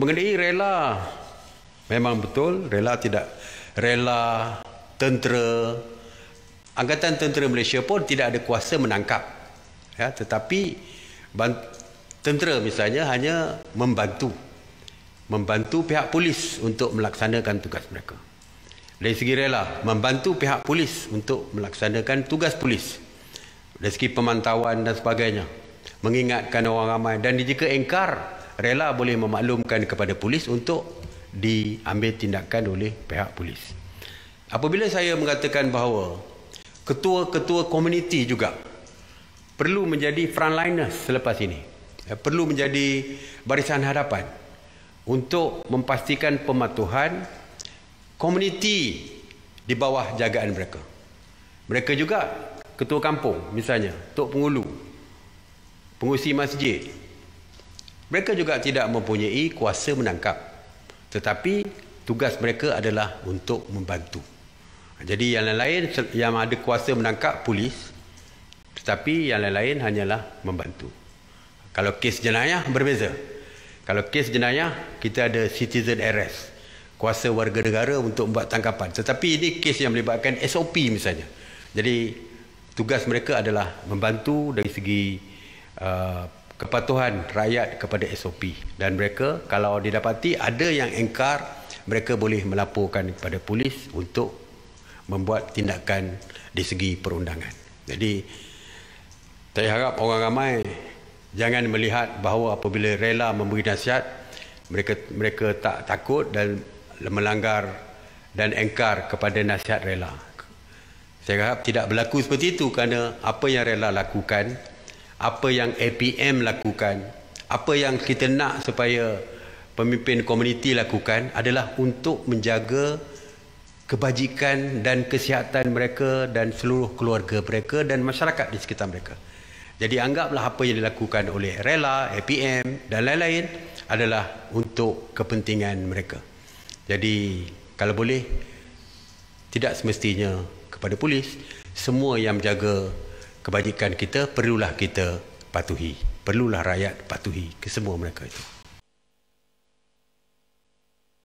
Mengenai rela, memang betul rela tidak. Rela, tentera, Angkatan Tentera Malaysia pun tidak ada kuasa menangkap. Ya, tetapi tentera misalnya hanya membantu pihak polis untuk melaksanakan tugas mereka. Dari segi rela, membantu pihak polis untuk melaksanakan tugas polis. Dari segi pemantauan dan sebagainya, mengingatkan orang ramai, dan jika engkar, rela boleh memaklumkan kepada polis untuk diambil tindakan oleh pihak polis. Apabila saya mengatakan bahawa ketua-ketua komuniti juga perlu menjadi frontliners selepas ini, perlu menjadi barisan hadapan untuk memastikan pematuhan komuniti di bawah jagaan mereka. Mereka juga ketua kampung misalnya, tok pengulu, pengurusi masjid. Mereka juga tidak mempunyai kuasa menangkap, tetapi tugas mereka adalah untuk membantu. Jadi yang lain-lain yang ada kuasa menangkap polis, tetapi yang lain-lain hanyalah membantu. Kalau kes jenayah berbeza. Kalau kes jenayah kita ada citizen arrest, kuasa warga negara untuk membuat tangkapan. Tetapi ini kes yang melibatkan SOP misalnya. Jadi tugas mereka adalah membantu dari segi kepatuhan rakyat kepada SOP. Dan mereka kalau didapati ada yang engkar, mereka boleh melaporkan kepada polis untuk membuat tindakan di segi perundangan. Jadi saya harap orang ramai jangan melihat bahawa apabila rela memberi nasihat, mereka tak takut dan melanggar dan engkar kepada nasihat rela. Saya harap tidak berlaku seperti itu, kerana apa yang rela lakukan, apa yang APM lakukan, apa yang kita nak supaya pemimpin komuniti lakukan adalah untuk menjaga kebajikan dan kesihatan mereka dan seluruh keluarga mereka dan masyarakat di sekitar mereka. Jadi anggaplah apa yang dilakukan oleh rela, APM dan lain-lain adalah untuk kepentingan mereka. Jadi kalau boleh, tidak semestinya kepada polis. Semua yang menjaga kebajikan kita perlulah kita patuhi. Perlulah rakyat patuhi kesemua mereka itu.